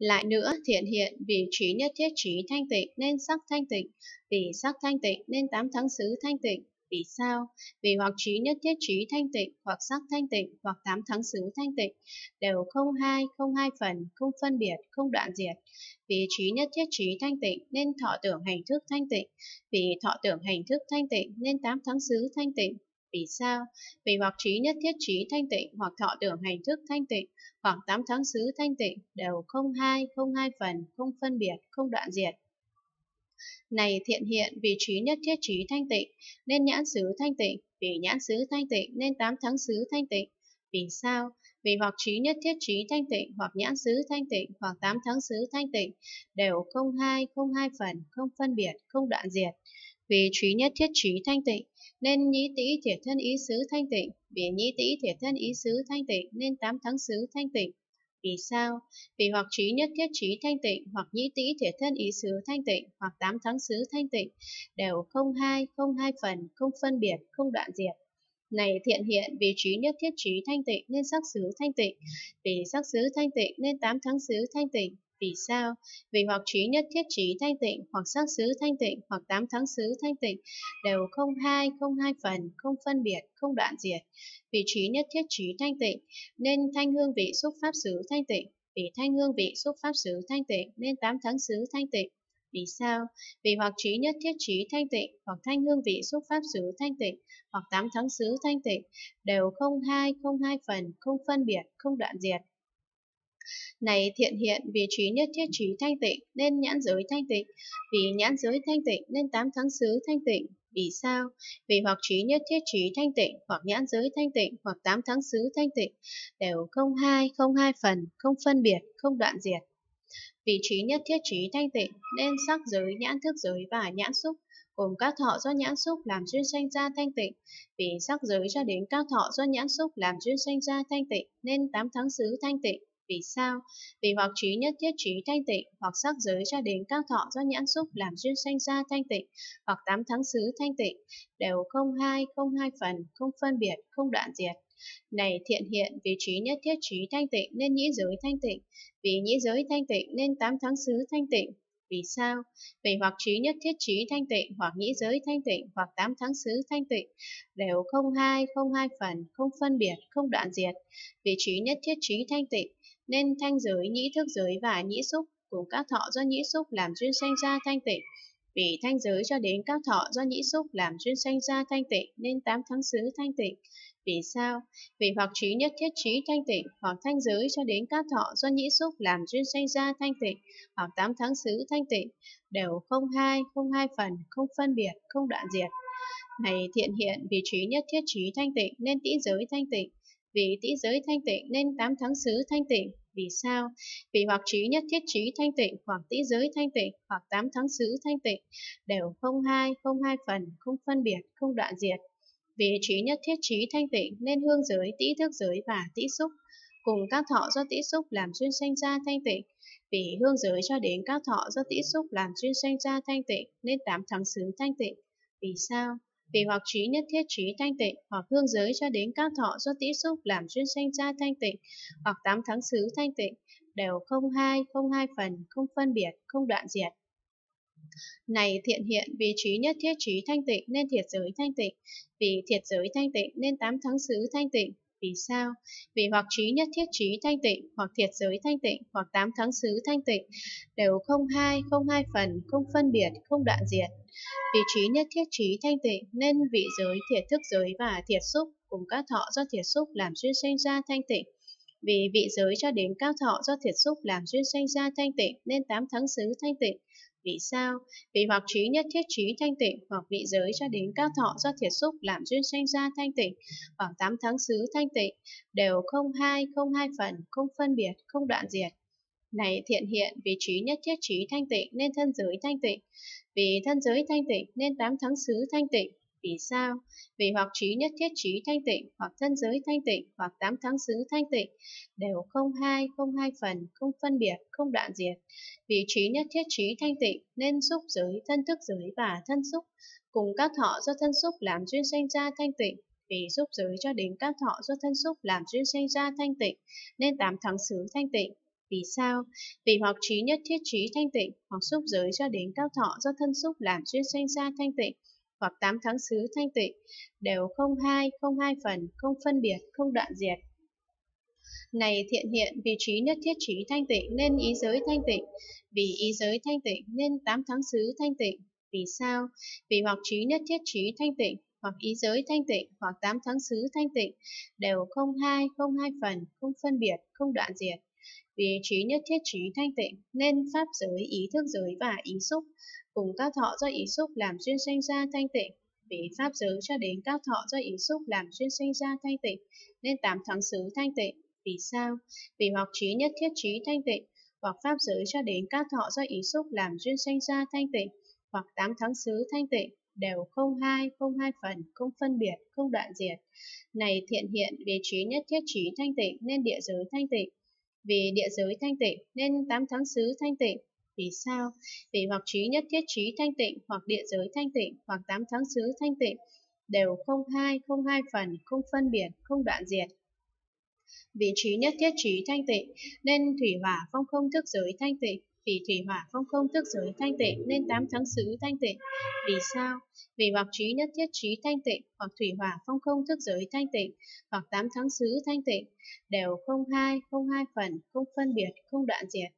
Lại nữa, thiện hiện vì trí nhất thiết trí thanh tịnh nên sắc thanh tịnh, vì sắc thanh tịnh nên tám thắng xứ thanh tịnh. Vì sao? Vì hoặc trí nhất thiết trí thanh tịnh, hoặc sắc thanh tịnh, hoặc tám thắng xứ thanh tịnh, đều không hai phần, không phân biệt, không đoạn diệt. Vì trí nhất thiết trí thanh tịnh nên thọ tưởng hành thức thanh tịnh, vì thọ tưởng hành thức thanh tịnh nên tám thắng xứ thanh tịnh. Vì sao? Vì hoặc trí nhất thiết trí thanh tịnh, hoặc thọ tưởng hành thức thanh tịnh, hoặc tám thắng xứ thanh tịnh, đều không hai phần, không phân biệt, không đoạn diệt. Này thiện hiện, vì trí nhất thiết trí thanh tịnh nên nhãn xứ thanh tịnh, vì nhãn xứ thanh tịnh nên tám thắng xứ thanh tịnh. Vì sao? Vì hoặc trí nhất thiết trí thanh tịnh, hoặc nhãn xứ thanh tịnh, hoặc tám thắng xứ thanh tịnh, đều không hai phần, không phân biệt, không đoạn diệt. Vì trí nhất thiết trí thanh tịnh nên nhĩ tĩ thiệt thân ý xứ thanh tịnh, vì nhĩ tĩ thiệt thân ý xứ thanh tịnh nên tám thắng xứ thanh tịnh. Vì sao? Vì hoặc trí nhất thiết trí thanh tịnh, hoặc nhĩ tĩ thiệt thân ý xứ thanh tịnh, hoặc tám thắng xứ thanh tịnh, đều không hai phần, không phân biệt, không đoạn diệt. Này thiện hiện, vì trí nhất thiết trí thanh tịnh nên sắc xứ thanh tịnh, vì sắc xứ thanh tịnh nên tám thắng xứ thanh tịnh. Vì sao? Vì hoặc trí nhất thiết trí thanh tịnh, hoặc sắc xứ thanh tịnh, hoặc tám thắng xứ thanh tịnh, đều không hai phần, không phân biệt, không đoạn diệt. Vì trí nhất thiết trí thanh tịnh nên thanh hương vị xúc pháp xứ thanh tịnh, vì thanh hương vị xúc pháp xứ thanh tịnh nên tám thắng xứ thanh tịnh. Vì sao? Vì hoặc trí nhất thiết trí thanh tịnh, hoặc thanh hương vị xúc pháp xứ thanh tịnh, hoặc tám thắng xứ thanh tịnh, đều không hai phần, không phân biệt, không đoạn diệt. Này thiện hiện, vì trí nhất thiết trí thanh tịnh nên nhãn giới thanh tịnh, vì nhãn giới thanh tịnh nên tám thắng xứ thanh tịnh. Vì sao? Vì hoặc trí nhất thiết trí thanh tịnh, hoặc nhãn giới thanh tịnh, hoặc tám thắng xứ thanh tịnh, đều không hai phần, không phân biệt, không đoạn diệt. Vì trí nhất thiết trí thanh tịnh nên sắc giới, nhãn thức giới và nhãn xúc, cùng các thọ do nhãn xúc làm duyên sanh ra thanh tịnh, vì sắc giới cho đến các thọ do nhãn xúc làm duyên sanh ra thanh tịnh nên tám thắng xứ thanh tịnh. Vì sao? Vì hoặc trí nhất thiết trí thanh tịnh, hoặc sắc giới cho đến các thọ do nhãn xúc làm duyên sanh ra thanh tịnh, hoặc tám thắng xứ thanh tịnh, đều không hai phần, không phân biệt, không đoạn diệt. Này thiện hiện, vì trí nhất thiết trí thanh tịnh nên nhĩ giới thanh tịnh, vì nhĩ giới thanh tịnh nên tám thắng xứ thanh tịnh. Vì sao? Vì hoặc trí nhất thiết trí thanh tịnh, hoặc nhĩ giới thanh tịnh, hoặc tám thắng xứ thanh tịnh, đều không hai phần, không phân biệt, không đoạn diệt. Vì trí nhất thiết trí thanh tịnh nên thanh giới, nhĩ thức giới và nhĩ xúc, cùng các thọ do nhĩ xúc làm duyên sanh ra thanh tịnh, vì thanh giới cho đến các thọ do nhĩ xúc làm duyên sanh ra thanh tịnh nên tám thắng xứ thanh tịnh. Vì sao? Vì hoặc trí nhất thiết trí thanh tịnh, hoặc thanh giới cho đến các thọ do nhĩ xúc làm duyên sanh ra thanh tịnh, hoặc tám thắng xứ thanh tịnh, đều không hai phần, không phân biệt, không đoạn diệt. Này thiện hiện, vì trí nhất thiết trí thanh tịnh nên tĩ giới thanh tịnh, vì tĩ giới thanh tịnh nên tám thắng xứ thanh tịnh. Vì sao? Vì hoặc trí nhất thiết trí thanh tịnh, hoặc tĩ giới thanh tịnh, hoặc tám thắng xứ thanh tịnh, đều không hai phần, không phân biệt, không đoạn diệt. Vì trí nhất thiết trí thanh tịnh nên hương giới, tĩ thức giới và tĩ xúc, cùng các thọ do tĩ xúc làm duyên sanh ra thanh tịnh, vì hương giới cho đến các thọ do tĩ xúc làm duyên sanh ra thanh tịnh nên tám thắng xứ thanh tịnh. Vì sao? Vì hoặc trí nhất thiết trí thanh tịnh, hoặc hương giới cho đến các thọ do tĩ xúc làm duyên sanh ra thanh tịnh, hoặc tám thắng xứ thanh tịnh, đều không hai phần, không phân biệt, không đoạn diệt. Này thiện hiện, vì trí nhất thiết trí thanh tịnh nên thiệt giới thanh tịnh, vì thiệt giới thanh tịnh nên tám thắng xứ thanh tịnh. Vì sao? Vì hoặc trí nhất thiết trí thanh tịnh, hoặc thiệt giới thanh tịnh, hoặc tám thắng xứ thanh tịnh, đều không hai phần, không phân biệt, không đoạn diệt. Vì trí nhất thiết trí thanh tịnh nên vị giới, thiệt thức giới và thiệt xúc, cùng các thọ do thiệt xúc làm duyên sanh ra thanh tịnh, vì vị giới cho đến các thọ do thiệt xúc làm duyên sanh ra thanh tịnh nên tám thắng xứ thanh tịnh. Vì sao? Vì hoặc trí nhất thiết trí thanh tịnh, hoặc vị giới cho đến các thọ do thiệt xúc làm duyên sanh ra thanh tịnh, hoặc tám thắng xứ thanh tịnh, đều không hai phần, không phân biệt, không đoạn diệt. Này thiện hiện, vì trí nhất thiết trí thanh tịnh nên thân giới thanh tịnh, vì thân giới thanh tịnh nên tám thắng xứ thanh tịnh. Vì sao? Vì hoặc trí nhất thiết trí thanh tịnh, hoặc thân giới thanh tịnh, hoặc tám thắng xứ thanh tịnh, đều không hai phần, không phân biệt, không đoạn diệt. Vì trí nhất thiết trí thanh tịnh nên xúc giới, thân thức giới và thân xúc, cùng các thọ do thân xúc làm duyên sanh ra thanh tịnh, vì xúc giới cho đến các thọ do thân xúc làm duyên sanh ra thanh tịnh nên tám thắng xứ thanh tịnh. Vì sao? Vì hoặc trí nhất thiết trí thanh tịnh, hoặc xúc giới cho đến cao thọ do thân xúc làm duyên sanh ra thanh tịnh, hoặc tám tháng xứ thanh tịnh, đều không hai phần, không phân biệt, không đoạn diệt. Này thiện hiện, vì trí nhất thiết trí thanh tịnh nên ý giới thanh tịnh, vì ý giới thanh tịnh nên tám tháng xứ thanh tịnh. Vì sao? Vì hoặc trí nhất thiết trí thanh tịnh, hoặc ý giới thanh tịnh, hoặc tám tháng xứ thanh tịnh, đều không hai phần, không phân biệt, không đoạn diệt. Vì trí nhất thiết trí thanh tịnh nên pháp giới, ý thức giới và ý xúc cùng cao thọ do ý xúc làm duyên sanh ra thanh tịnh. Vì pháp giới cho đến cao thọ do ý xúc làm duyên sanh ra thanh tịnh nên tám tháng xứ thanh tịnh. Vì sao? Vì hoặc trí nhất thiết trí thanh tịnh, hoặc pháp giới cho đến cao thọ do ý xúc làm duyên sanh ra thanh tịnh, hoặc tám tháng xứ thanh tịnh, đều không hai phần, không phân biệt, không đoạn diệt. Này thiện hiện, vì trí nhất thiết trí thanh tịnh nên địa giới thanh tịnh, vì địa giới thanh tịnh nên tám tháng xứ thanh tịnh. Vì sao? Vì hoặc trí nhất thiết trí thanh tịnh, hoặc địa giới thanh tịnh, hoặc tám tháng xứ thanh tịnh, đều không hai phần, không phân biệt, không đoạn diệt. Vì trí nhất thiết trí thanh tịnh nên thủy hỏa phong không thức giới thanh tịnh, vì thủy hỏa phong không thức giới thanh tịnh nên tám tháng xứ thanh tịnh. Vì sao? Vì hoặc trí nhất thiết trí thanh tịnh, hoặc thủy hỏa phong không thức giới thanh tịnh, hoặc tám tháng xứ thanh tịnh, đều không hai phần, không phân biệt, không đoạn diệt.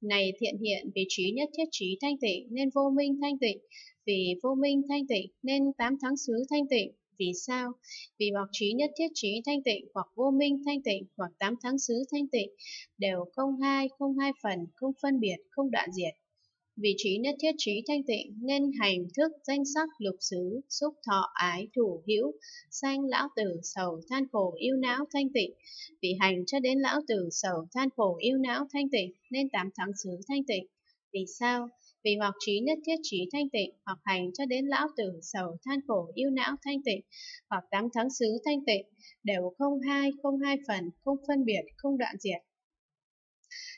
Này thiện hiện, vì trí nhất thiết trí thanh tịnh nên vô minh thanh tịnh, vì vô minh thanh tịnh nên tám tháng xứ thanh tịnh. Vì sao? Vì hoặc trí nhất thiết trí thanh tịnh, hoặc vô minh thanh tịnh, hoặc tám tháng xứ thanh tịnh, đều không hai phần, không phân biệt, không đoạn diệt. Vì trí nhất thiết trí thanh tịnh nên hành thức danh sắc lục xứ, xúc thọ ái thủ hữu, sanh lão tử sầu than khổ yêu não thanh tịnh. Vì hành cho đến lão tử sầu than khổ yêu não thanh tịnh nên tám tháng xứ thanh tịnh. Vì sao? Vì hoặc trí nhất thiết trí thanh tịnh, hoặc hành cho đến lão tử sầu than khổ yêu não thanh tịnh, hoặc tám tháng xứ thanh tịnh, đều không hai phần, không phân biệt, không đoạn diệt.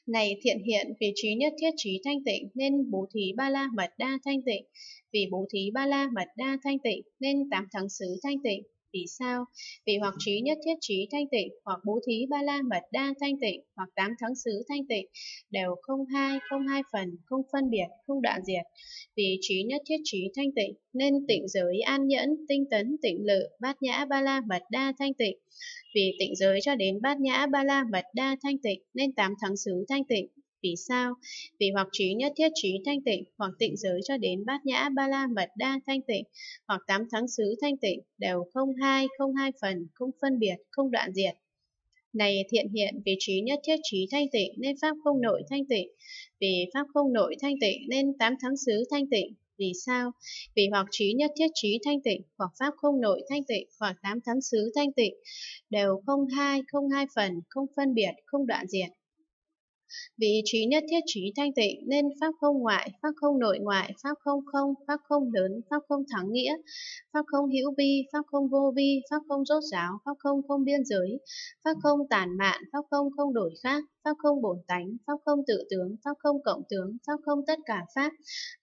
Này thiện hiện, vì trí nhất thiết trí thanh tịnh nên bố thí ba la mật đa thanh tịnh, vì bố thí ba la mật đa thanh tịnh nên tám tháng xứ thanh tịnh. Vì sao? Vì hoặc trí nhất thiết trí thanh tịnh, hoặc bố thí ba la mật đa thanh tịnh, hoặc tám tháng xứ thanh tịnh, đều không hai phần, không phân biệt, không đoạn diệt. Vì trí nhất thiết trí thanh tịnh nên tịnh giới an nhẫn, tinh tấn, tịnh lự, bát nhã ba la mật đa thanh tịnh. Vì tịnh giới cho đến bát nhã ba la mật đa thanh tịnh nên tám tháng xứ thanh tịnh. Vì sao? Vì hoặc trí nhất thiết trí thanh tịnh, hoặc tịnh giới cho đến bát nhã ba la mật đa thanh tịnh, hoặc tám tháng xứ thanh tịnh, đều không hai phần, không phân biệt, không đoạn diệt. Này thiện hiện, vì trí nhất thiết trí thanh tịnh nên pháp không nội thanh tịnh, vì pháp không nội thanh tịnh nên tám tháng xứ thanh tịnh. Vì sao? Vì hoặc trí nhất thiết trí thanh tịnh, hoặc pháp không nội thanh tịnh, hoặc tám tháng xứ thanh tịnh, đều không hai phần, không phân biệt, không đoạn diệt. Vì trí nhất thiết trí thanh tịnh nên pháp không ngoại, pháp không nội ngoại, pháp không lớn, pháp không thắng nghĩa, pháp không hữu vi, pháp không vô vi, pháp không rốt ráo, pháp không biên giới, pháp không tản mạn, pháp không đổi khác, pháp không bổn tánh, pháp không tự tướng, pháp không cộng tướng, pháp không tất cả pháp,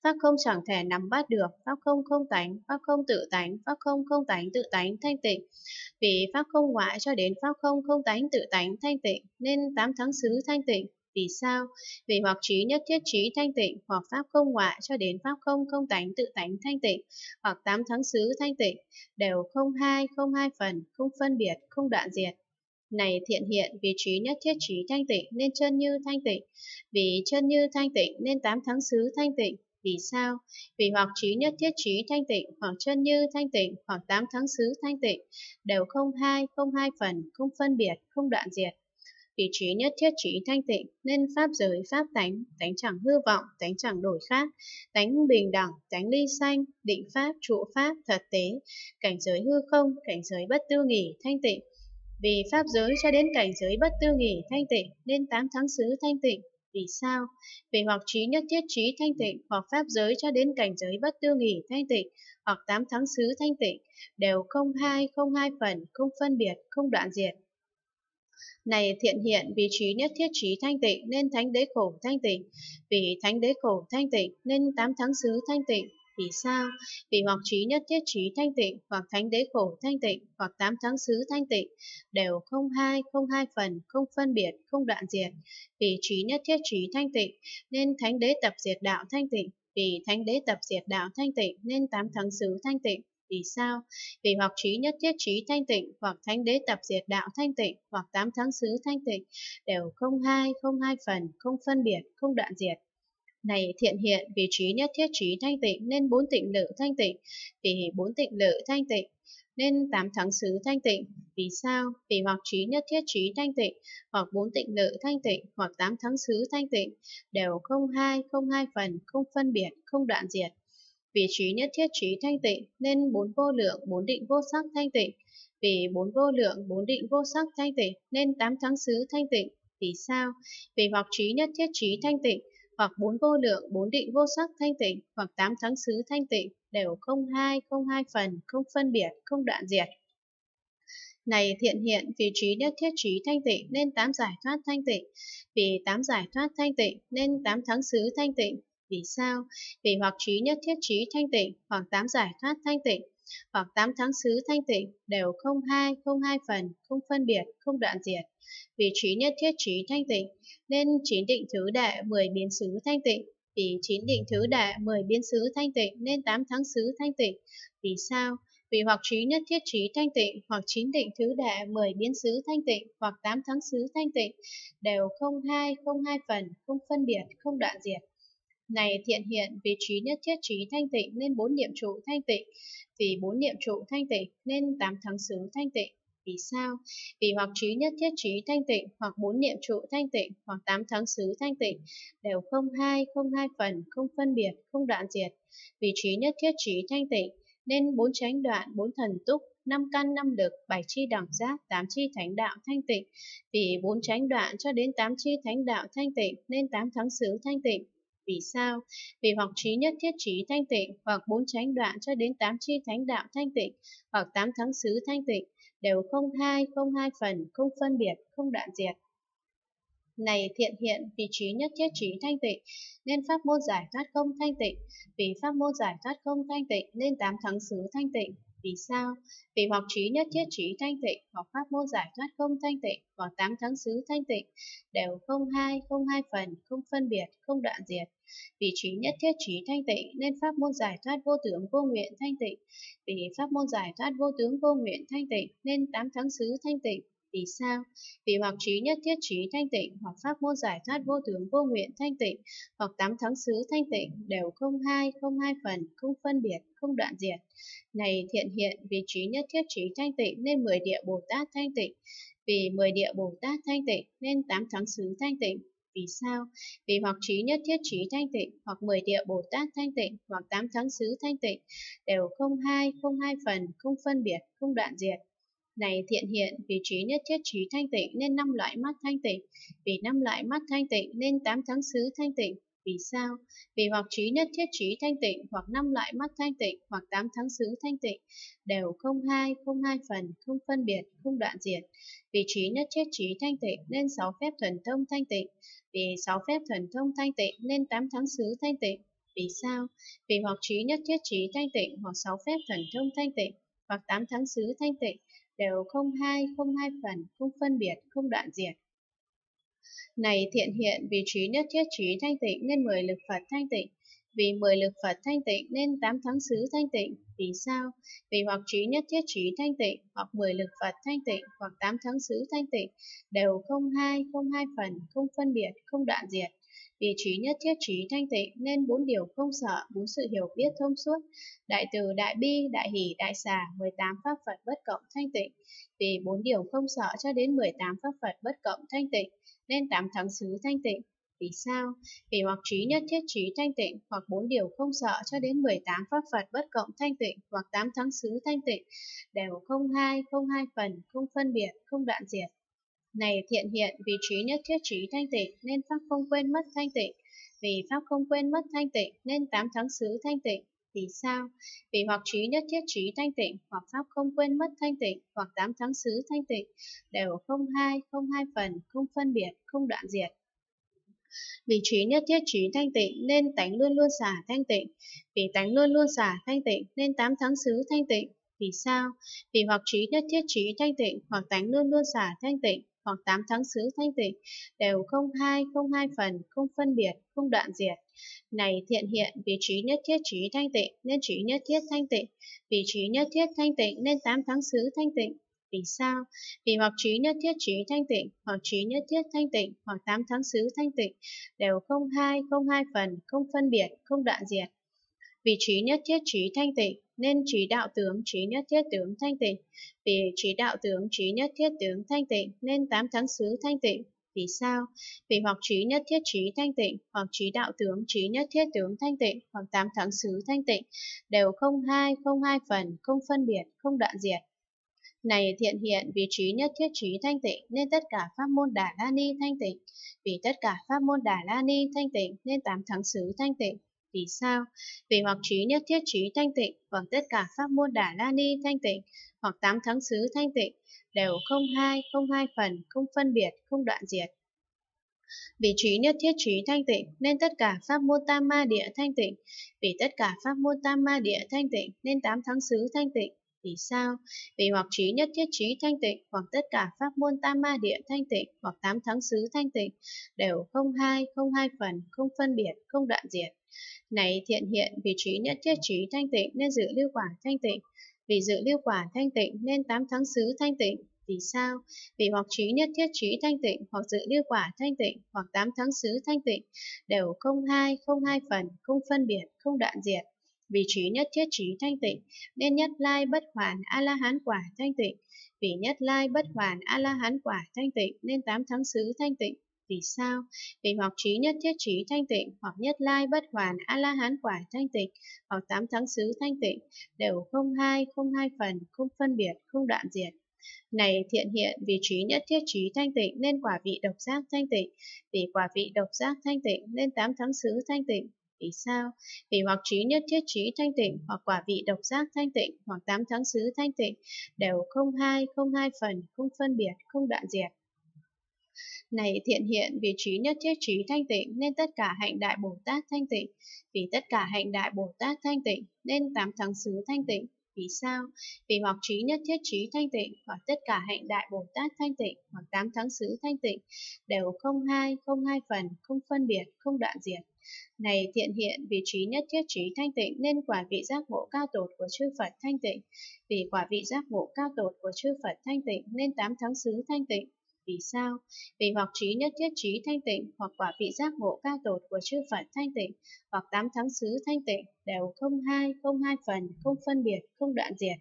pháp không chẳng thể nắm bắt được, pháp không tánh, pháp không tự tánh, pháp không tánh tự tánh thanh tịnh. Vì pháp không ngoại cho đến pháp không tánh tự tánh thanh tịnh nên tám tháng xứ thanh tịnh. Vì sao? Vì hoặc trí nhất thiết trí thanh tịnh, hoặc pháp không ngoại cho đến pháp không tánh tự tánh thanh tịnh, hoặc tám tháng xứ thanh tịnh, đều không hai phần, không phân biệt, không đoạn diệt. Này thiện hiện, vì trí nhất thiết trí thanh tịnh nên chân như thanh tịnh, vì chân như thanh tịnh nên tám tháng xứ thanh tịnh. Vì sao? Vì hoặc trí nhất thiết trí thanh tịnh, hoặc chân như thanh tịnh, hoặc tám tháng xứ thanh tịnh, đều không hai phần, không phân biệt, không đoạn diệt. Vì trí nhất thiết trí thanh tịnh nên pháp giới, pháp tánh, tánh chẳng hư vọng, tánh chẳng đổi khác, tánh bình đẳng, tánh ly sanh, định pháp, trụ pháp, thật tế, cảnh giới hư không, cảnh giới bất tư nghỉ thanh tịnh. Vì pháp giới cho đến cảnh giới bất tư nghỉ thanh tịnh nên tám tháng xứ thanh tịnh. Vì sao? Vì hoặc trí nhất thiết trí thanh tịnh, hoặc pháp giới cho đến cảnh giới bất tư nghỉ thanh tịnh, hoặc tám tháng xứ thanh tịnh, đều không hai phần, không phân biệt, không đoạn diệt. Này thiện hiện, vì trí nhất thiết trí thanh tịnh nên thánh đế khổ thanh tịnh, vì thánh đế khổ thanh tịnh nên tám tháng xứ thanh tịnh. Vì sao? Vì hoặc trí nhất thiết trí thanh tịnh, hoặc thánh đế khổ thanh tịnh, hoặc tám tháng xứ thanh tịnh, đều không hai phần, không phân biệt, không đoạn diệt. Vì trí nhất thiết trí thanh tịnh, nên thánh đế tập diệt đạo thanh tịnh. Vì thánh đế tập diệt đạo thanh tịnh, nên tám tháng xứ thanh tịnh. Vì sao? Vì hoặc trí nhất thiết trí thanh tịnh, hoặc thánh đế tập diệt đạo thanh tịnh, hoặc tám tháng xứ thanh tịnh, đều không hai phần, không phân biệt, không đoạn diệt. Này thiện hiện, vì trí nhất thiết trí thanh tịnh nên bốn tịnh lự thanh tịnh, vì bốn tịnh lự thanh tịnh nên tám thắng xứ thanh tịnh. Vì sao? Vì hoặc trí nhất thiết trí thanh tịnh, hoặc bốn tịnh lự thanh tịnh, hoặc tám thắng xứ thanh tịnh, đều không hai phần, không phân biệt, không đoạn diệt. Vì trí nhất thiết trí thanh tịnh nên bốn vô lượng, bốn định vô sắc thanh tịnh, vì bốn vô lượng, bốn định vô sắc thanh tịnh nên tám thắng xứ thanh tịnh. Vì sao? Vì hoặc trí nhất thiết trí thanh tịnh, hoặc bốn vô lượng, bốn định vô sắc thanh tịnh, hoặc tám thắng xứ thanh tịnh, đều không hai phần, không phân biệt, không đoạn diệt. Này thiện hiện, vì trí nhất thiết trí thanh tịnh nên tám giải thoát thanh tịnh, vì tám giải thoát thanh tịnh nên tám thắng xứ thanh tịnh. Vì sao? Vì hoặc trí nhất thiết trí thanh tịnh, hoặc tám giải thoát thanh tịnh, hoặc tám thắng xứ thanh tịnh, đều không hai phần, không phân biệt, không đoạn diệt. Vì trí nhất thiết trí thanh tịnh nên chín định thứ đệ, 10 biến xứ thanh tịnh, vì chín định thứ đệ, 10 biến xứ thanh tịnh nên tám thắng xứ thanh tịnh. Vì sao? Vì hoặc trí nhất thiết trí thanh tịnh, hoặc chín định thứ đệ, 10 biến xứ thanh tịnh, hoặc tám thắng xứ thanh tịnh, đều không hai phần, không phân biệt, không đoạn diệt. Này thiện hiện, vì trí nhất thiết trí thanh tịnh nên bốn niệm trụ thanh tịnh, vì bốn niệm trụ thanh tịnh nên tám thắng xứ thanh tịnh. Vì sao? Vì hoặc trí nhất thiết trí thanh tịnh, hoặc bốn niệm trụ thanh tịnh, hoặc tám thắng xứ thanh tịnh, đều không hai phần, không phân biệt, không đoạn diệt. Vì trí nhất thiết trí thanh tịnh nên bốn chánh đoạn, bốn thần túc, năm căn, năm lực, bảy chi đẳng giác, tám chi thánh đạo thanh tịnh. Vì bốn chánh đoạn cho đến tám chi thánh đạo thanh tịnh nên tám thắng xứ thanh tịnh. Vì sao? Vì hoặc trí nhất thiết trí thanh tịnh, hoặc bốn chánh đoạn cho đến tám chi thánh đạo thanh tịnh, hoặc tám thắng xứ thanh tịnh, đều không hai phần, không phân biệt, không đoạn diệt. Này thiện hiện, vì trí nhất thiết trí thanh tịnh nên pháp môn giải thoát không thanh tịnh, vì pháp môn giải thoát không thanh tịnh nên tám thắng xứ thanh tịnh. Vì sao? Vì hoặc trí nhất thiết trí thanh tịnh, hoặc pháp môn giải thoát không thanh tịnh, hoặc tám thắng xứ thanh tịnh, đều không hai phần, không phân biệt, không đoạn diệt. Vì trí nhất thiết trí thanh tịnh nên pháp môn giải thoát vô tướng vô nguyện thanh tịnh, vì pháp môn giải thoát vô tướng vô nguyện thanh tịnh nên tám thắng xứ thanh tịnh. Vì sao? Vì hoặc trí nhất thiết trí thanh tịnh, hoặc pháp môn giải thoát vô tướng vô nguyện thanh tịnh, hoặc tám thắng xứ thanh tịnh, đều không hai phần, không phân biệt, không đoạn diệt. Này thiện hiện, vì trí nhất thiết trí thanh tịnh nên 10 địa Bồ Tát thanh tịnh, vì 10 địa Bồ Tát thanh tịnh nên tám thắng xứ thanh tịnh. Vì sao? Vì hoặc trí nhất thiết trí thanh tịnh, hoặc 10 địa Bồ Tát thanh tịnh, hoặc tám thắng xứ thanh tịnh, đều không hai phần, không phân biệt, không đoạn diệt. Này thiện hiện, vì trí nhất thiết trí thanh tịnh nên 5 loại mắt thanh tịnh, vì 5 loại mắt thanh tịnh nên 8 thắng xứ thanh tịnh. Vì sao? Vì hoặc trí nhất thiết trí thanh tịnh, hoặc 5 loại mắt thanh tịnh, hoặc 8 thắng xứ thanh tịnh, đều không hai phần, không phân biệt, không đoạn diệt. Vì trí nhất thiết trí thanh tịnh nên 6 phép thuần thông thanh tịnh, vì 6 phép thuần thông thanh tịnh nên 8 thắng xứ thanh tịnh. Vì sao? Vì hoặc trí nhất thiết trí thanh tịnh, hoặc 6 phép thuần thông thanh tịnh, hoặc 8 thắng xứ thanh tịnh, đều không hai phần, không phân biệt, không đoạn diệt. Này thiện hiện, vì trí nhất thiết trí thanh tịnh nên 10 lực Phật thanh tịnh, vì 10 lực Phật thanh tịnh nên 8 thắng xứ thanh tịnh. Vì sao? Vì hoặc trí nhất thiết trí thanh tịnh, hoặc 10 lực Phật thanh tịnh, hoặc 8 thắng xứ thanh tịnh, đều không hai phần, không phân biệt, không đoạn diệt. Vì trí nhất thiết trí thanh tịnh nên 4 điều không sợ, 4 sự hiểu biết thông suốt, đại từ, đại bi, đại hỷ, đại xả, 18 pháp Phật bất cộng thanh tịnh. Vì 4 điều không sợ cho đến 18 pháp Phật bất cộng thanh tịnh nên 8 thắng xứ thanh tịnh. Vì sao? Vì hoặc trí nhất thiết trí thanh tịnh, hoặc 4 điều không sợ cho đến 18 pháp Phật bất cộng thanh tịnh, hoặc 8 thắng xứ thanh tịnh, đều không hai phần, không phân biệt, không đoạn diệt. Này thiện hiện, vì trí nhất thiết trí thanh tịnh nên pháp không quên mất thanh tịnh, vì pháp không quên mất thanh tịnh nên tám thắng xứ thanh tịnh. Vì sao? Vì hoặc trí nhất thiết trí thanh tịnh, hoặc pháp không quên mất thanh tịnh, hoặc tám thắng xứ thanh tịnh, đều không hai phần, không phân biệt, không đoạn diệt. Vì trí nhất thiết trí thanh tịnh nên tánh luôn luôn xả thanh tịnh. Vì tánh luôn luôn xả thanh tịnh nên tám tháng xứ thanh tịnh. Vì sao? Vì hoặc trí nhất thiết trí thanh tịnh, hoặc tánh luôn luôn xả thanh tịnh, hoặc tám tháng xứ thanh tịnh đều không hai phần, không phân biệt, không đoạn diệt. Này thiện hiện, vì trí nhất thiết trí thanh tịnh nên trí nhất thiết thanh tịnh, vì trí nhất thiết thanh tịnh nên tám tháng xứ thanh tịnh. Vì sao? Vì hoặc trí nhất thiết trí thanh tịnh, hoặc trí nhất thiết thanh tịnh, hoặc tám tháng xứ thanh tịnh đều không hai phần, không phân biệt, không đoạn diệt. Vì trí nhất thiết trí thanh tịnh nên trí đạo tướng trí nhất thiết tướng thanh tịnh, vì trí đạo tướng trí nhất thiết tướng thanh tịnh nên tám tháng xứ thanh tịnh. Vì sao? Vì hoặc trí nhất thiết trí thanh tịnh, hoặc trí đạo tướng trí nhất thiết tướng thanh tịnh, hoặc tám tháng xứ thanh tịnh đều không hai phần, không phân biệt, không đoạn diệt. Này thiện hiện, vì trí nhất thiết trí thanh tịnh nên tất cả pháp môn Đà La Ni thanh tịnh, vì tất cả pháp môn Đà La Ni thanh tịnh nên tám tháng xứ thanh tịnh. Vì sao? Vì hoặc trí nhất thiết trí thanh tịnh, hoặc tất cả pháp môn Đà La Ni thanh tịnh, hoặc tám tháng xứ thanh tịnh đều không hai phần, không phân biệt, không đoạn diệt. Vì trí nhất thiết trí thanh tịnh nên tất cả pháp môn Tam Ma Địa thanh tịnh, vì tất cả pháp môn Tam Ma Địa thanh tịnh nên tám tháng xứ thanh tịnh. Vì sao? Vì hoặc trí nhất thiết trí thanh tịnh, hoặc tất cả pháp môn Tam Ma Địa thanh tịnh, hoặc tám tháng xứ thanh tịnh đều không hai phần, không phân biệt, không đoạn diệt. Này thiện hiện, vì trí nhất thiết trí thanh tịnh nên dự lưu quả thanh tịnh, vì dự lưu quả thanh tịnh nên tám tháng xứ thanh tịnh. Vì sao? Vì hoặc trí nhất thiết trí thanh tịnh, hoặc dự lưu quả thanh tịnh, hoặc tám tháng xứ thanh tịnh đều không hai phần, không phân biệt, không đoạn diệt. Vì trí nhất thiết trí thanh tịnh nên nhất lai bất hoàn a la hán quả thanh tịnh, vì nhất lai bất hoàn a la hán quả thanh tịnh nên tám tháng xứ thanh tịnh. Vì sao? Vì hoặc trí nhất thiết trí thanh tịnh, hoặc nhất lai bất hoàn a la hán quả thanh tịnh, hoặc tám tháng xứ thanh tịnh đều không hai phần, không phân biệt, không đoạn diệt. Này thiện hiện, vì trí nhất thiết trí thanh tịnh nên quả vị độc giác thanh tịnh, vì quả vị độc giác thanh tịnh nên tám tháng xứ thanh tịnh. Vì sao? Vì hoặc trí nhất thiết trí thanh tịnh, hoặc quả vị độc giác thanh tịnh, hoặc tám tháng xứ thanh tịnh đều không hai phần, không phân biệt, không đoạn diệt. Này thiện hiện, vì trí nhất thiết trí thanh tịnh nên tất cả hạnh đại Bồ Tát thanh tịnh, vì tất cả hạnh đại Bồ Tát thanh tịnh nên tám tháng xứ thanh tịnh. Vì sao? Vì hoặc trí nhất thiết trí thanh tịnh, hoặc tất cả hạnh đại Bồ Tát thanh tịnh, hoặc tám tháng xứ thanh tịnh đều không hai phần, không phân biệt, không đoạn diệt. Này thiện hiện, vì trí nhất thiết trí thanh tịnh nên quả vị giác ngộ cao tột của chư Phật thanh tịnh, vì quả vị giác ngộ cao tột của chư Phật thanh tịnh nên tám tháng xứ thanh tịnh. Vì sao? Vì hoặc trí nhất thiết trí thanh tịnh, hoặc quả vị giác ngộ cao tột của chư Phật thanh tịnh, hoặc tám tháng xứ thanh tịnh đều không hai phần, không phân biệt, không đoạn diệt.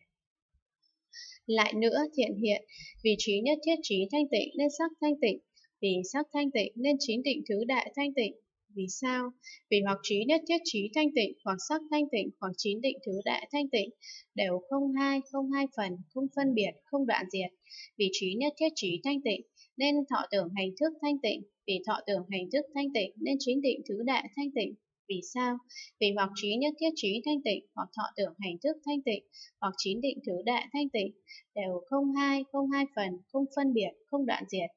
Lại nữa thiện hiện, vì trí nhất thiết trí thanh tịnh nên sắc thanh tịnh, vì sắc thanh tịnh nên chín định thứ đại thanh tịnh. Vì sao? Vì hoặc trí nhất thiết trí thanh tịnh, hoặc sắc thanh tịnh, hoặc chín định thứ đại thanh tịnh đều không hai phần, không phân biệt, không đoạn diệt. Vì trí nhất thiết trí thanh tịnh nên thọ tưởng hành thức thanh tịnh, vì thọ tưởng hành thức thanh tịnh nên chín định thứ đại thanh tịnh. Vì sao? Vì hoặc trí nhất thiết trí thanh tịnh, hoặc thọ tưởng hành thức thanh tịnh, hoặc chín định thứ đại thanh tịnh đều không hai phần, không phân biệt, không đoạn diệt.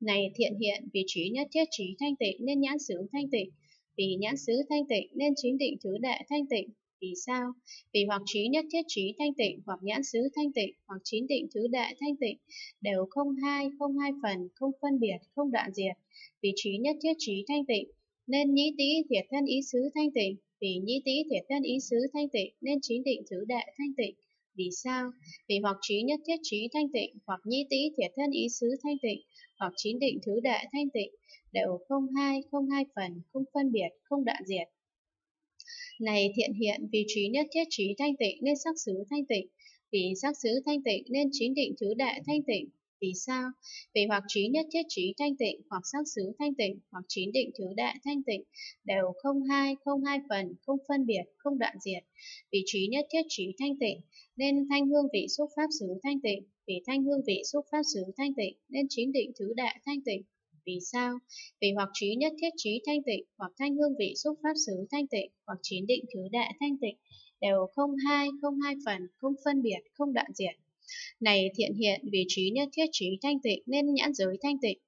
Này thiện hiện, vì trí nhất thiết trí thanh tịnh nên nhãn xứ thanh tịnh, vì nhãn xứ thanh tịnh nên chín định thứ đại thanh tịnh. Vì sao? Vì hoặc trí nhất thiết trí thanh tịnh, hoặc nhãn xứ thanh tịnh, hoặc chín định thứ đại thanh tịnh đều không hai phần, không phân biệt, không đoạn diệt. Vì trí nhất thiết trí thanh tịnh nên nhĩ tý thiệt thân ý xứ thanh tịnh, vì nhĩ tý thiệt thân ý xứ thanh tịnh nên chín định thứ đại thanh tịnh. Vì sao? Vì hoặc trí nhất thiết trí thanh tịnh, hoặc nhĩ tý thiệt thân ý xứ thanh tịnh, hoặc chín định thứ đại thanh tịnh đều không hai phần, không phân biệt, không đoạn diệt. Này thiện hiện, vì trí nhất thiết trí thanh tịnh nên sắc xứ thanh tịnh, vì sắc xứ thanh tịnh nên chín định thứ đại thanh tịnh. Vì sao? Vì hoặc trí nhất thiết trí thanh tịnh, hoặc sắc xứ thanh tịnh, hoặc chín định thứ đại thanh tịnh đều không hai phần, không phân biệt, không đoạn diệt. Vì trí nhất thiết trí thanh tịnh nên thanh hương vị xúc pháp xứ thanh tịnh, vì thanh hương vị xúc pháp xứ thanh tịnh nên chín định thứ đại thanh tịnh. Vì sao? Vì hoặc trí nhất thiết trí thanh tịnh, hoặc thanh hương vị xúc pháp xứ thanh tịnh, hoặc chín định thứ đại thanh tịnh đều không hai phần, không phân biệt, không đoạn diệt. Này thiện hiện, vì trí nhất thiết trí thanh tịnh nên nhãn giới thanh tịnh,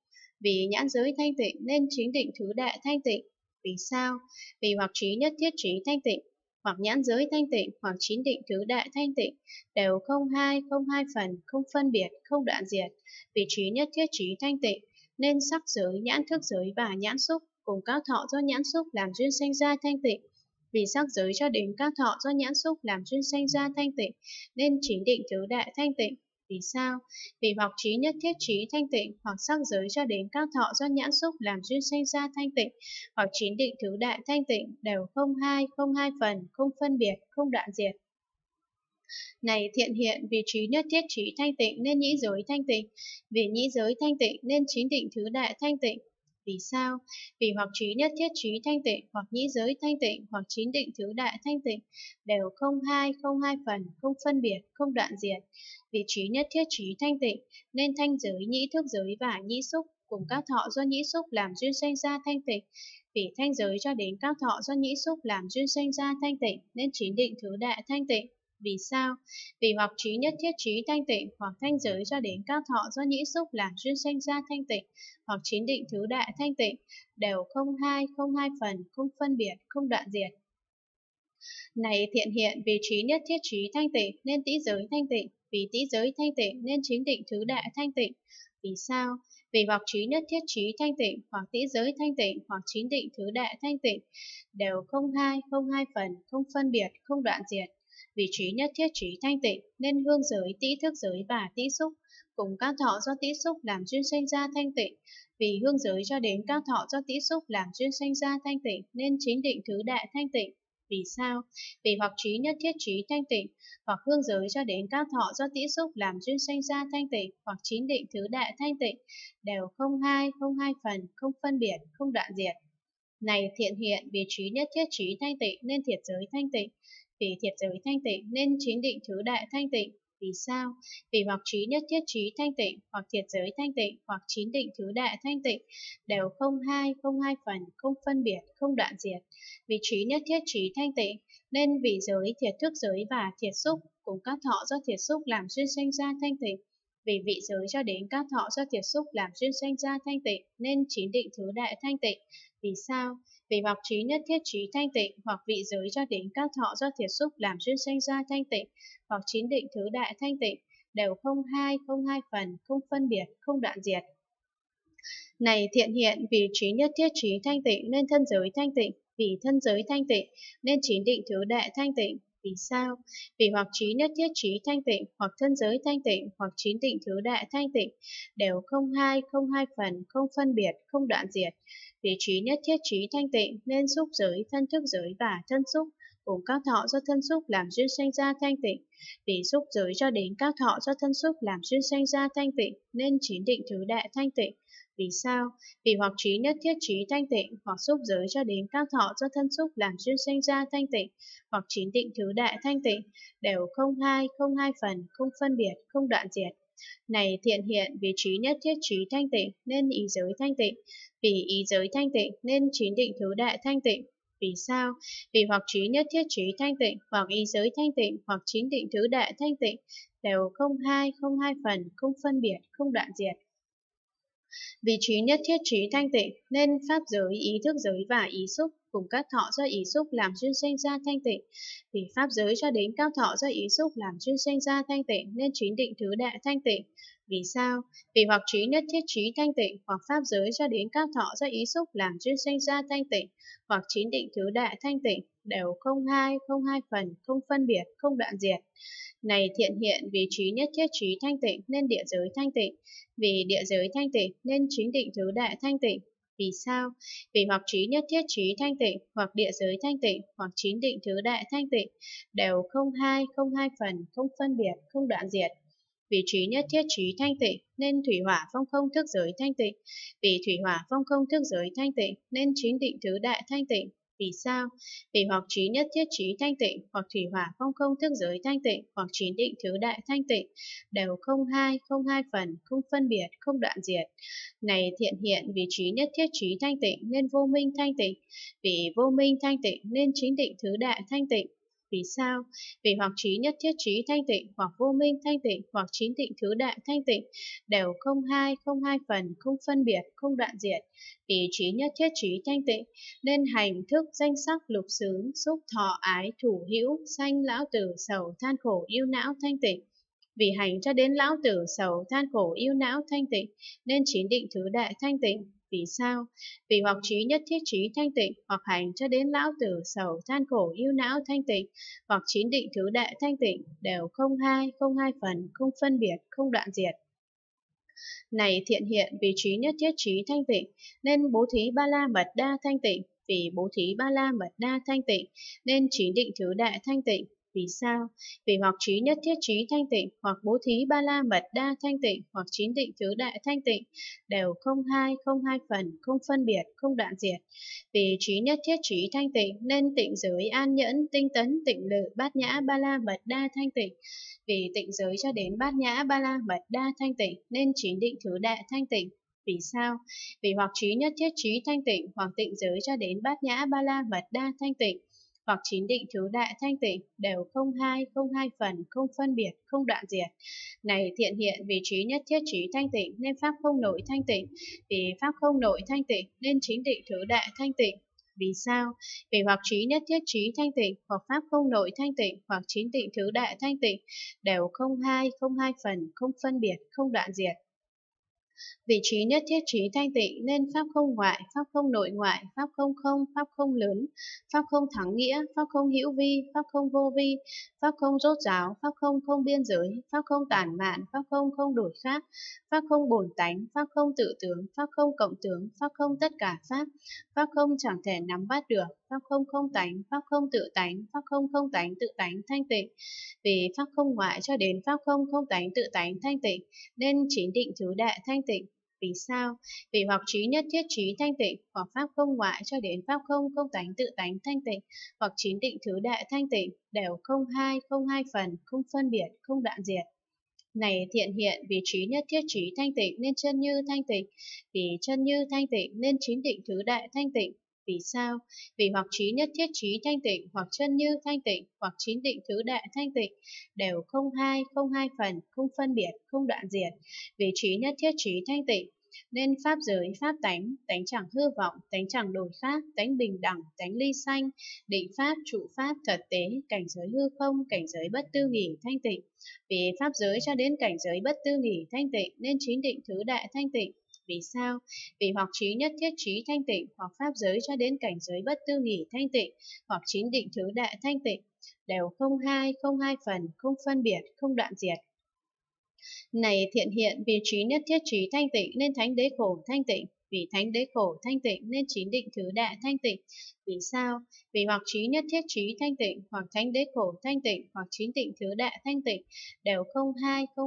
vì nhãn giới thanh tịnh nên chính định thứ đại thanh tịnh. Vì sao? Vì hoặc trí nhất thiết trí thanh tịnh, hoặc nhãn giới thanh tịnh, hoặc chính định thứ đại thanh tịnh đều không hai phần, không phân biệt, không đoạn diệt. Vì trí nhất thiết trí thanh tịnh nên sắc giới, nhãn thức giới và nhãn xúc cùng các thọ do nhãn xúc làm duyên sanh ra thanh tịnh. Vì sắc giới cho đến các thọ do nhãn xúc làm duyên sanh ra thanh tịnh nên chính định thứ đại thanh tịnh. Vì sao? Vì hoặc trí nhất thiết trí thanh tịnh, hoặc sắc giới cho đến các thọ do nhãn xúc làm duyên sanh ra thanh tịnh, hoặc chính định thứ đại thanh tịnh đều không hai phần, không phân biệt, không đoạn diệt. Này thiện hiện, vì trí nhất thiết trí thanh tịnh nên nhĩ giới thanh tịnh, vì nhĩ giới thanh tịnh nên chính định thứ đại thanh tịnh. Vì sao? Vì hoặc trí nhất thiết trí thanh tịnh, hoặc nhĩ giới thanh tịnh, hoặc chính định thứ đại thanh tịnh đều không hai phần, không phân biệt, không đoạn diệt. Vì trí nhất thiết trí thanh tịnh nên thanh giới, nhĩ thức giới và nhĩ xúc cùng các thọ do nhĩ xúc làm duyên sanh ra thanh tịnh. Vì thanh giới cho đến các thọ do nhĩ xúc làm duyên sanh ra thanh tịnh nên chính định thứ đại thanh tịnh. Vì sao? Vì hoặc trí nhất thiết trí thanh tịnh, hoặc thanh giới cho đến các thọ do nhĩ xúc làm duyên sanh ra thanh tịnh, hoặc chính định thứ đại thanh tịnh đều không hai phần, không phân biệt, không đoạn diệt. Này thiện hiện, vì trí nhất thiết trí thanh tịnh nên tĩ giới thanh tịnh, vì tĩ giới thanh tịnh nên chính định thứ đại thanh tịnh. Vì sao? Vì hoặc trí nhất thiết trí thanh tịnh, hoặc tĩ giới thanh tịnh, hoặc chính định thứ đại thanh tịnh đều không hai phần, không phân biệt, không đoạn diệt. Vì trí nhất thiết trí thanh tịnh nên hương giới, tĩ thức giới và tĩ xúc cùng các thọ do tĩ xúc làm duyên sanh ra thanh tịnh. Vì hương giới cho đến các thọ do tĩ xúc làm duyên sanh ra thanh tịnh nên chính định thứ đại thanh tịnh. Vì sao? Vì hoặc trí nhất thiết trí thanh tịnh, hoặc hương giới cho đến các thọ do tĩ xúc làm duyên sanh ra thanh tịnh, hoặc chính định thứ đại thanh tịnh đều không hai phần, không phân biệt, không đoạn diệt. Này thiện hiện, vì trí nhất thiết trí thanh tịnh nên thiệt giới thanh tịnh, vì thiệt giới thanh tịnh nên chính định thứ đại thanh tịnh. Vì sao? Vì hoặc trí nhất thiết trí thanh tịnh, hoặc thiệt giới thanh tịnh, hoặc chính định thứ đại thanh tịnh đều không hai phần, không phân biệt, không đoạn diệt. Vì trí nhất thiết trí thanh tịnh nên vị giới, thiệt thức giới và thiệt xúc cùng các thọ do thiệt xúc làm duyên sanh ra thanh tịnh. Vì vị giới cho đến các thọ do thiệt xúc làm duyên sanh ra thanh tịnh nên chính định thứ đại thanh tịnh. Vì sao? Vì hoặc trí nhất thiết trí thanh tịnh, hoặc vị giới cho đến các thọ do thiệt xúc làm duyên sanh ra thanh tịnh, hoặc chính định thứ đại thanh tịnh đều không hai phần, không phân biệt, không đoạn diệt. Này thiện hiện, vì trí nhất thiết trí thanh tịnh nên thân giới thanh tịnh, vì thân giới thanh tịnh nên chính định thứ đại thanh tịnh. Vì sao? Vì hoặc trí nhất thiết trí thanh tịnh, hoặc thân giới thanh tịnh, hoặc chính định thứ đại thanh tịnh đều không hai phần, không phân biệt, không đoạn diệt. Vì trí nhất thiết trí thanh tịnh nên xúc giới, thân thức giới và thân xúc cùng các thọ do thân xúc làm duyên sanh ra thanh tịnh. Vì xúc giới cho đến các thọ do thân xúc làm duyên sanh ra thanh tịnh nên chính định thứ đại thanh tịnh. Vì sao? Vì hoặc trí nhất thiết trí thanh tịnh, hoặc xúc giới cho đến các thọ do thân xúc làm duyên sanh ra thanh tịnh, hoặc chính định thứ đại thanh tịnh đều không hai phần, không phân biệt, không đoạn diệt. Này thiện hiện, vì trí nhất thiết trí thanh tịnh nên ý giới thanh tịnh, vì ý giới thanh tịnh nên chính định thứ đại thanh tịnh. Vì sao? Vì hoặc trí nhất thiết trí thanh tịnh, hoặc ý giới thanh tịnh, hoặc chính định thứ đại thanh tịnh đều không hai phần, không phân biệt, không đoạn diệt. Vì trí nhất thiết trí thanh tịnh nên pháp giới, ý thức giới và ý xúc cùng các thọ do ý xúc làm duyên sanh ra thanh tịnh. Vì pháp giới cho đến các thọ do ý xúc làm duyên sanh ra thanh tịnh nên chính định thứ đại thanh tịnh. Vì sao? Vì hoặc trí nhất thiết trí thanh tịnh, hoặc pháp giới cho đến các thọ do ý xúc làm duyên sanh ra thanh tịnh, hoặc chính định thứ đại thanh tịnh đều không hai phần, không phân biệt, không đoạn diệt. Này thiện hiện, vì trí nhất thiết trí thanh tịnh nên địa giới thanh tịnh, vì địa giới thanh tịnh nên chính định thứ đại thanh tịnh. Vì sao? Vì hoặc trí nhất thiết trí thanh tịnh, hoặc địa giới thanh tịnh, hoặc chính định thứ đại thanh tịnh đều không hai phần, không phân biệt, không đoạn diệt. Vì trí nhất thiết trí thanh tịnh nên thủy hỏa phong không thức giới thanh tịnh, vì thủy hỏa phong không thức giới thanh tịnh nên chính định thứ đại thanh tịnh. Vì sao? Vì hoặc trí nhất thiết trí thanh tịnh, hoặc thủy hỏa phong không thức giới thanh tịnh, hoặc chính định thứ đại thanh tịnh đều không hai phần, không phân biệt, không đoạn diệt. Này thiện hiện, vì trí nhất thiết trí thanh tịnh nên vô minh thanh tịnh, vì vô minh thanh tịnh nên chính định thứ đại thanh tịnh. Vì sao? Vì hoặc trí nhất thiết trí thanh tịnh, hoặc vô minh thanh tịnh, hoặc chín tịnh thứ đại thanh tịnh đều không hai phần, không phân biệt, không đoạn diệt. Vì trí nhất thiết trí thanh tịnh nên hành thức danh sắc lục xướng, xúc thọ ái thủ hữu, sanh lão tử sầu than khổ yêu não thanh tịnh. Vì hành cho đến lão tử sầu than khổ yêu não thanh tịnh nên chín định thứ đại thanh tịnh. Vì sao? Vì hoặc trí nhất thiết trí thanh tịnh, hoặc hành cho đến lão tử sầu than khổ yêu não thanh tịnh, hoặc chín định thứ đại thanh tịnh đều không hai phần, không phân biệt, không đoạn diệt. Này thiện hiện, vì trí nhất thiết trí thanh tịnh nên bố thí ba la mật đa thanh tịnh. Vì bố thí ba la mật đa thanh tịnh nên chín định thứ đại thanh tịnh. Vì sao? Vì hoặc trí nhất thiết trí thanh tịnh, hoặc bố thí ba la mật đa thanh tịnh, hoặc chín định thứ đại thanh tịnh đều không hai phần, không phân biệt, không đoạn diệt. Vì trí nhất thiết trí thanh tịnh nên tịnh giới an nhẫn, tinh tấn, tịnh lự, bát nhã ba la mật đa thanh tịnh. Vì tịnh giới cho đến bát nhã ba la mật đa thanh tịnh nên chín định thứ đại thanh tịnh. Vì sao? Vì hoặc trí nhất thiết trí thanh tịnh, hoặc tịnh giới cho đến bát nhã ba la mật đa thanh tịnh, hoặc chín định thứ đại thanh tịnh đều không hai phần, không phân biệt, không đoạn diệt. Này thiện hiện, vì trí nhất thiết trí thanh tịnh nên pháp không nội thanh tịnh. Vì pháp không nội thanh tịnh nên chín định thứ đại thanh tịnh. Vì sao? Vì hoặc trí nhất thiết trí thanh tịnh, hoặc pháp không nội thanh tịnh, hoặc chín định thứ đại thanh tịnh đều không hai phần, không phân biệt, không đoạn diệt. Vì trí nhất thiết trí thanh tịnh nên pháp không ngoại, pháp không nội ngoại, pháp không không, pháp không lớn, pháp không thắng nghĩa, pháp không hữu vi, pháp không vô vi, pháp không rốt ráo, pháp không không biên giới, pháp không tản mạn, pháp không không đổi khác, pháp không bổn tánh, pháp không tự tướng, pháp không cộng tướng, pháp không tất cả pháp, pháp không chẳng thể nắm bắt được, pháp không không tánh, pháp không tự tánh, pháp không không tánh tự tánh thanh tịnh. Vì pháp không ngoại cho đến pháp không không tánh tự tánh thanh tịnh nên chín định thứ đại thanh tịnh. Vì sao? Vì hoặc trí nhất thiết trí thanh tịnh, hoặc pháp không ngoại cho đến pháp không không tánh tự tánh thanh tịnh, hoặc chín định thứ đại thanh tịnh đều không hai phần, không phân biệt, không đoạn diệt. Này thiện hiện, vì trí nhất thiết trí thanh tịnh nên chân như thanh tịnh. Vì chân như thanh tịnh nên chín định thứ đại thanh tịnh. Vì sao? Vì hoặc trí nhất thiết trí thanh tịnh, hoặc chân như thanh tịnh, hoặc chín định thứ đại thanh tịnh đều không hai phần, không phân biệt, không đoạn diệt. Vì trí nhất thiết trí thanh tịnh nên pháp giới, pháp tánh, tánh chẳng hư vọng, tánh chẳng đổi khác, tánh bình đẳng, tánh ly sanh, định pháp, trụ pháp, thật tế, cảnh giới hư không, cảnh giới bất tư nghỉ thanh tịnh. Vì pháp giới cho đến cảnh giới bất tư nghỉ thanh tịnh nên chín định thứ đại thanh tịnh. Vì sao? Vì hoặc trí nhất thiết trí thanh tịnh, hoặc pháp giới cho đến cảnh giới bất tư nghỉ thanh tịnh, hoặc chín định thứ đại thanh tịnh đều không hai phần, không phân biệt, không đoạn diệt. Này thiện hiện, vì trí nhất thiết trí thanh tịnh nên thánh đế khổ thanh tịnh. Vì thánh đế khổ thanh tịnh nên chín định thứ đại thanh tịnh. Vì sao? Vì hoặc trí nhất thiết trí thanh tịnh, hoặc thánh đế khổ thanh tịnh, hoặc chín định thứ đại thanh tịnh đều không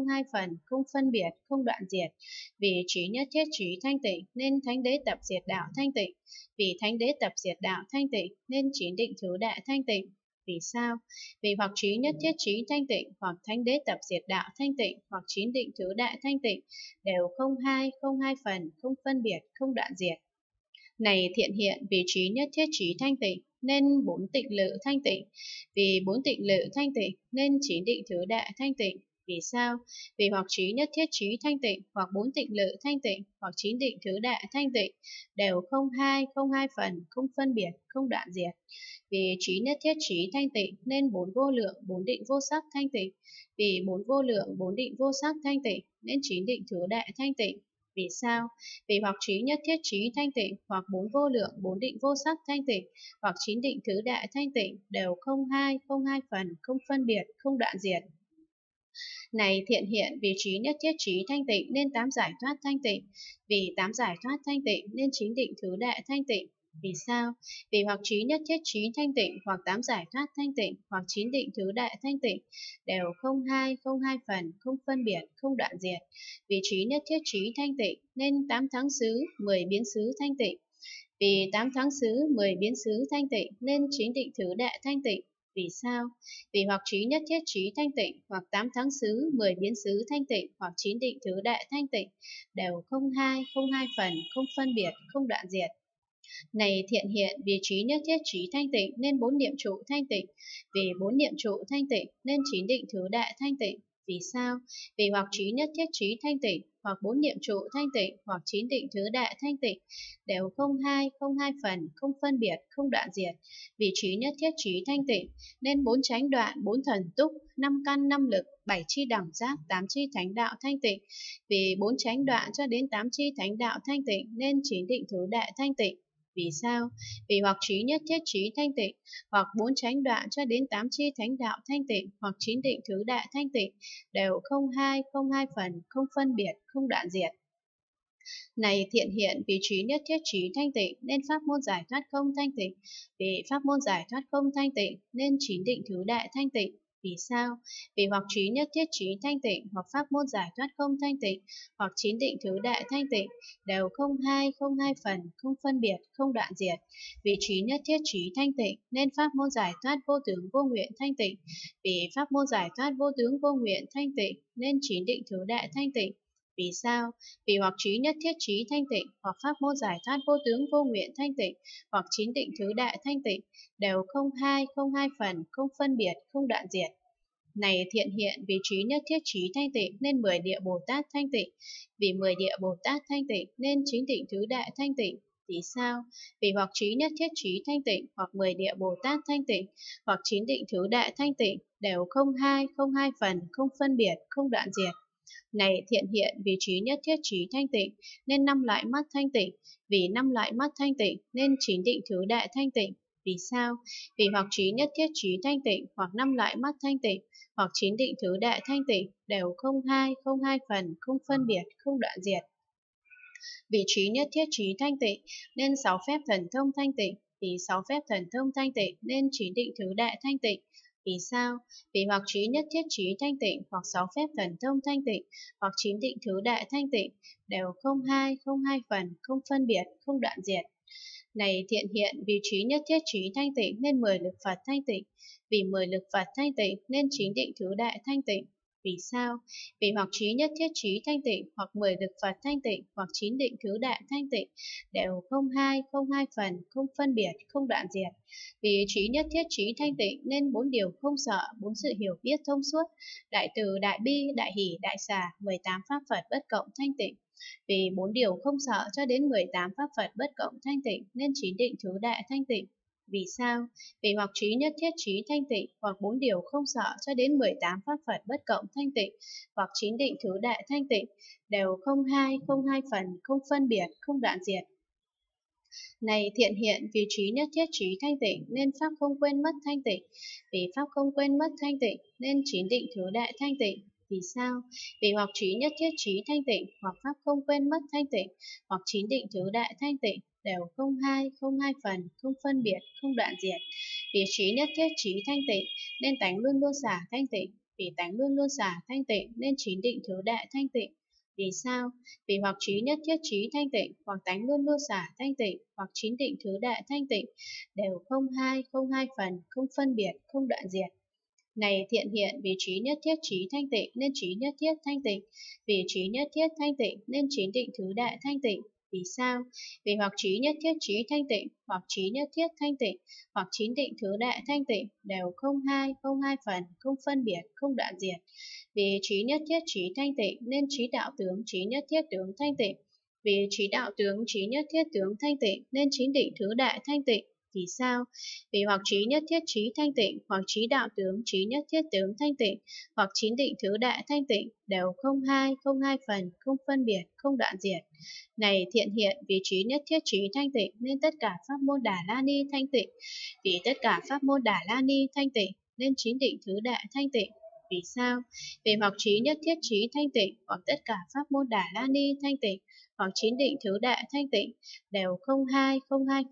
hai phần, không phân biệt, không đoạn diệt. Vì trí nhất thiết trí thanh tịnh nên thánh đế tập diệt đạo thanh tịnh. Vì thánh đế tập diệt đạo thanh tịnh nên chín định thứ đại thanh tịnh. Vì sao? Vì hoặc trí nhất thiết trí thanh tịnh, hoặc thánh đế tập diệt đạo thanh tịnh, hoặc chín định thứ đại thanh tịnh đều không hai phần, không phân biệt, không đoạn diệt. Này thiện hiện, vì trí nhất thiết trí thanh tịnh nên bốn tịnh lự thanh tịnh. Vì bốn tịnh lự thanh tịnh nên chín định thứ đại thanh tịnh. Vì sao? Vì hoặc trí nhất thiết trí thanh tịnh, hoặc bốn tịnh lự thanh tịnh, hoặc chín định thứ đại thanh tịnh đều không hai phần, không phân biệt, không đoạn diệt. Vì trí nhất thiết trí thanh tịnh nên bốn vô lượng, bốn định vô sắc thanh tịnh. Vì bốn vô lượng, bốn định vô sắc thanh tịnh nên chín định thứ đại thanh tịnh. Vì sao? Vì hoặc trí nhất thiết trí thanh tịnh, hoặc bốn vô lượng, bốn định vô sắc thanh tịnh, hoặc chín định thứ đại thanh tịnh đều không hai phần, không phân biệt, không đoạn diệt. Này thiện hiện, vì trí nhất thiết trí thanh tịnh nên tám giải thoát thanh tịnh. Vì tám giải thoát thanh tịnh nên chín định thứ đại thanh tịnh. Vì sao? Vì hoặc trí nhất thiết trí thanh tịnh, hoặc tám giải thoát thanh tịnh, hoặc chín định thứ đại thanh tịnh đều không hai phần, không phân biệt, không đoạn diệt. Vì trí nhất thiết trí thanh tịnh nên tám thắng xứ, 10 biến xứ thanh tịnh. Vì tám thắng xứ, 10 biến xứ thanh tịnh nên chín định thứ đại thanh tịnh. Vì sao? Vì hoặc trí nhất thiết trí thanh tịnh, hoặc tám thắng xứ, 10 biến xứ thanh tịnh, hoặc chín định thứ đại thanh tịnh đều không hai phần, không phân biệt, không đoạn diệt. Này thiện hiện, vì trí nhất thiết trí thanh tịnh nên 4 niệm trụ thanh tịnh, vì 4 niệm trụ thanh tịnh nên 9 định thứ đại thanh tịnh. Vì sao? Vì hoặc trí nhất thiết trí thanh tịnh, hoặc 4 niệm trụ thanh tịnh, hoặc 9 định thứ đại thanh tịnh đều không hai phần, không phân biệt, không đoạn diệt. Vì trí nhất thiết trí thanh tịnh nên 4 chánh đoạn, 4 thần túc, 5 căn, 5 lực, 7 chi đẳng giác, 8 chi thánh đạo thanh tịnh. Vì 4 chánh đoạn cho đến 8 chi thánh đạo thanh tịnh nên 9 định thứ đại thanh tịnh. Vì sao? Vì hoặc trí nhất thiết trí thanh tịnh, hoặc 4 chánh đoạn cho đến 8 chi thánh đạo thanh tịnh, hoặc 9 định thứ đại thanh tịnh, đều không hai phần, không phân biệt, không đoạn diệt. Này thiện hiện, vì trí nhất thiết trí thanh tịnh nên pháp môn giải thoát không thanh tịnh, vì pháp môn giải thoát không thanh tịnh nên 9 định thứ đại thanh tịnh. Vì sao? Vì hoặc trí nhất thiết trí thanh tịnh, hoặc pháp môn giải thoát không thanh tịnh, hoặc 9 định thứ đại thanh tịnh đều không hai phần, không phân biệt, không đoạn diệt. Vì trí nhất thiết trí thanh tịnh nên pháp môn giải thoát vô tướng vô nguyện thanh tịnh, vì pháp môn giải thoát vô tướng vô nguyện thanh tịnh nên 9 định thứ đại thanh tịnh. Vì sao? Vì hoặc trí nhất thiết trí thanh tịnh, hoặc pháp môn giải thoát vô tướng vô nguyện thanh tịnh, hoặc 9 định thứ đại thanh tịnh đều không hai phần, không phân biệt, không đoạn diệt. Này thiện hiện, vì trí nhất thiết trí thanh tịnh nên 10 địa Bồ Tát thanh tịnh, vì 10 địa Bồ Tát thanh tịnh nên 9 định thứ đại thanh tịnh. Vì sao? Vì hoặc trí nhất thiết trí thanh tịnh, hoặc 10 địa Bồ Tát thanh tịnh, hoặc 9 định thứ đại thanh tịnh đều không hai phần, không phân biệt, không đoạn diệt. Này thiện hiện, vì trí nhất thiết trí thanh tịnh nên 5 loại mắt thanh tịnh, vì 5 loại mắt thanh tịnh nên 9 định thứ đại thanh tịnh. Vì sao? Vì hoặc trí nhất thiết trí thanh tịnh, hoặc 5 loại mắt thanh tịnh, hoặc 9 định thứ đại thanh tịnh đều không hai phần, không phân biệt, không đoạn diệt. Vì trí nhất thiết trí thanh tịnh nên 6 phép thần thông thanh tịnh, vì 6 phép thần thông thanh tịnh nên 9 định thứ đại thanh tịnh. Vì sao? Vì hoặc trí nhất thiết trí thanh tịnh, hoặc 6 phép thần thông thanh tịnh, hoặc 9 định thứ đại thanh tịnh đều không hai phần, không phân biệt, không đoạn diệt. Này thiện hiện, vì trí nhất thiết trí thanh tịnh nên 10 lực Phật thanh tịnh, vì 10 lực Phật thanh tịnh nên 9 định thứ đại thanh tịnh. Vì sao? Vì hoặc trí nhất thiết trí thanh tịnh, hoặc 10 lực Phật thanh tịnh, hoặc 9 định thứ đại thanh tịnh đều không hai phần, không phân biệt, không đoạn diệt. Vì trí nhất thiết trí thanh tịnh nên 4 điều không sợ, 4 sự hiểu biết thông suốt, đại từ, đại bi, đại hỷ, đại xả, 18 pháp Phật bất cộng thanh tịnh. Vì 4 điều không sợ cho đến 18 pháp Phật bất cộng thanh tịnh nên 9 định thứ đại thanh tịnh. Vì sao? Vì hoặc trí nhất thiết trí thanh tịnh, hoặc 4 điều không sợ cho đến 18 pháp Phật bất cộng thanh tịnh, hoặc 9 định thứ đại thanh tịnh đều không hai phần, không phân biệt, không đoạn diệt. Này thiện hiện, vì trí nhất thiết trí thanh tịnh nên pháp không quên mất thanh tịnh, vì pháp không quên mất thanh tịnh nên 9 định thứ đại thanh tịnh. Vì sao? Vì hoặc trí nhất thiết trí thanh tịnh, hoặc pháp không quên mất thanh tịnh, hoặc 9 định thứ đại thanh tịnh đều không hai phần, không phân biệt, không đoạn diệt. Vì trí nhất thiết trí thanh tịnh nên tánh luôn luôn xả thanh tịnh, vì tánh luôn luôn xả thanh tịnh nên 9 định thứ đại thanh tịnh. Vì sao? Vì hoặc trí nhất thiết trí thanh tịnh, hoặc tánh luôn luôn xả thanh tịnh, hoặc 9 định thứ đại thanh tịnh đều không hai phần, không phân biệt, không đoạn diệt. Này thiện hiện, vì trí nhất thiết trí thanh tịnh nên 9 nhất thiết thanh tịnh, vì trí nhất thiết thanh tịnh nên 9 định thứ đại thanh tịnh. Vì sao? Vì hoặc trí nhất thiết trí thanh tịnh, hoặc trí nhất thiết thanh tịnh, hoặc 9 định thứ đại thanh tịnh đều không hai phần, không phân biệt, không đoạn diệt. Vì trí nhất thiết trí thanh tịnh nên trí đạo tướng trí nhất thiết tướng thanh tịnh, vì trí đạo tướng trí nhất thiết tướng thanh tịnh nên 9 định thứ đại thanh tịnh. Vì sao? Vì hoặc trí nhất thiết trí thanh tịnh, hoặc trí đạo tướng trí nhất thiết tướng thanh tịnh, hoặc 9 định thứ đại thanh tịnh đều không hai phần, không phân biệt, không đoạn diệt. Này thiện hiện, vì trí nhất thiết trí thanh tịnh nên tất cả pháp môn Đà La Ni thanh tịnh, vì tất cả pháp môn Đà La Ni thanh tịnh nên 9 định thứ đại thanh tịnh. Vì sao? Vì hoặc trí nhất thiết trí thanh tịnh, hoặc tất cả pháp môn Đà La Ni thanh tịnh, hoặc 9 định thứ đại thanh tịnh đều không hai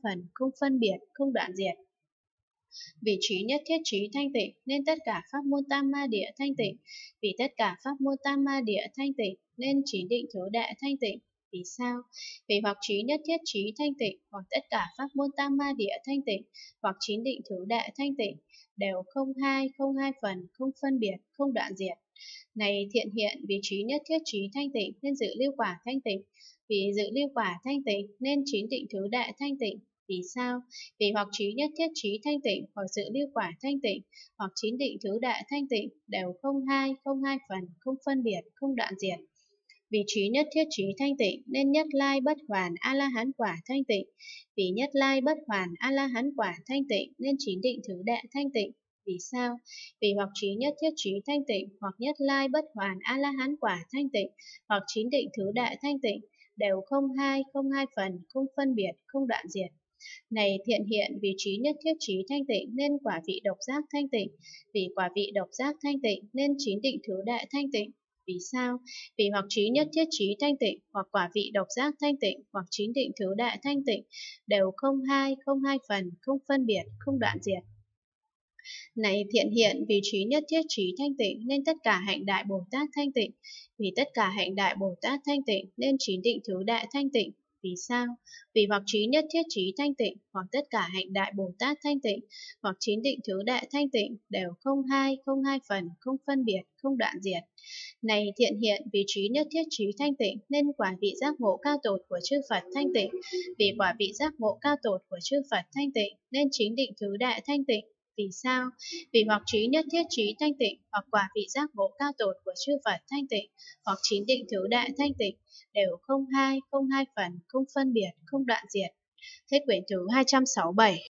phần, không phân biệt, không đoạn diệt. Vì trí nhất thiết trí thanh tịnh nên tất cả pháp môn Tam Ma Địa thanh tịnh, vì tất cả pháp môn Tam Ma Địa thanh tịnh nên 9 định thứ đại thanh tịnh. Vì sao? Vì hoặc trí nhất thiết trí thanh tịnh, hoặc tất cả pháp môn Tam Ma Địa thanh tịnh, hoặc 9 định thứ đại thanh tịnh đều không hai phần, không phân biệt, không đoạn diệt. Này thiện hiện, vì trí nhất thiết trí thanh tịnh nên dự lưu quả thanh tịnh, Vì dự lưu quả thanh tịnh nên chín tịnh thứ đại thanh tịnh. Vì sao? Vì hoặc trí nhất thiết trí thanh tịnh, hoặc dự lưu quả thanh tịnh, hoặc chín định thứ đại thanh tịnh đều không hai phần, không phân biệt, không đoạn diệt. Vì trí nhất thiết trí thanh tịnh nên nhất lai bất hoàn a la hán quả thanh tịnh. Vì nhất lai bất hoàn a la hán quả thanh tịnh nên chín định thứ đại thanh tịnh. Vì sao? Vì hoặc trí nhất thiết trí thanh tịnh, hoặc nhất lai bất hoàn a la hán quả thanh tịnh, hoặc chín định thứ đại thanh tịnh đều không hai phần, không phân biệt, không đoạn diệt. Này thiện hiện, vì trí nhất thiết trí thanh tịnh nên quả vị độc giác thanh tịnh. Vì quả vị độc giác thanh tịnh nên chín định thứ đại thanh tịnh. Vì sao? Vì hoặc trí nhất thiết trí thanh tịnh, hoặc quả vị độc giác thanh tịnh, hoặc chín định thứ đại thanh tịnh đều không hai phần, không phân biệt, không đoạn diệt. Này thiện hiện, vì trí nhất thiết trí thanh tịnh nên tất cả hạnh đại Bồ Tát thanh tịnh. Vì tất cả hạnh đại Bồ Tát thanh tịnh nên chín định thứ đại thanh tịnh. Vì sao? Vì hoặc trí nhất thiết trí thanh tịnh, hoặc tất cả hạnh đại Bồ Tát thanh tịnh, hoặc chín định thứ đại thanh tịnh đều không hai phần, không phân biệt, không đoạn diệt. Này thiện hiện, vì trí nhất thiết trí thanh tịnh nên quả vị giác ngộ cao tột của chư Phật thanh tịnh. Vì quả vị giác ngộ cao tột của chư Phật thanh tịnh nên chín định thứ đại thanh tịnh. Vì sao? Vì hoặc trí nhất thiết trí thanh tịnh, hoặc quả vị giác ngộ cao tột của chư Phật thanh tịnh, hoặc chín định thứ đại thanh tịnh đều không hai phần, không phân biệt, không đoạn diệt. Hết quyển thứ 267.